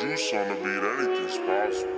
Juice on the beat, anything's possible.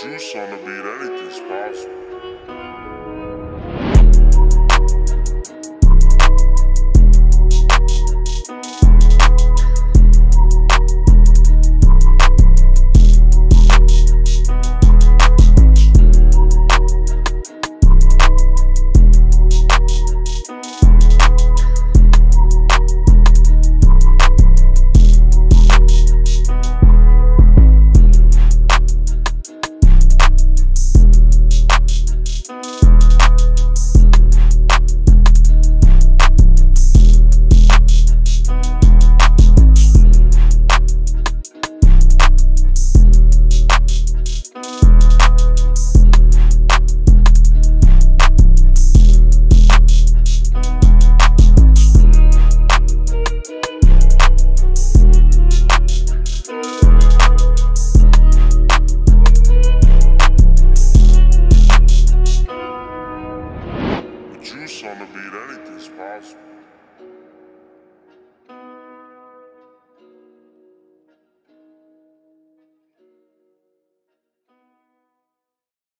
Juice on the beat, anything's possible. Juice on the beat, anything's possible.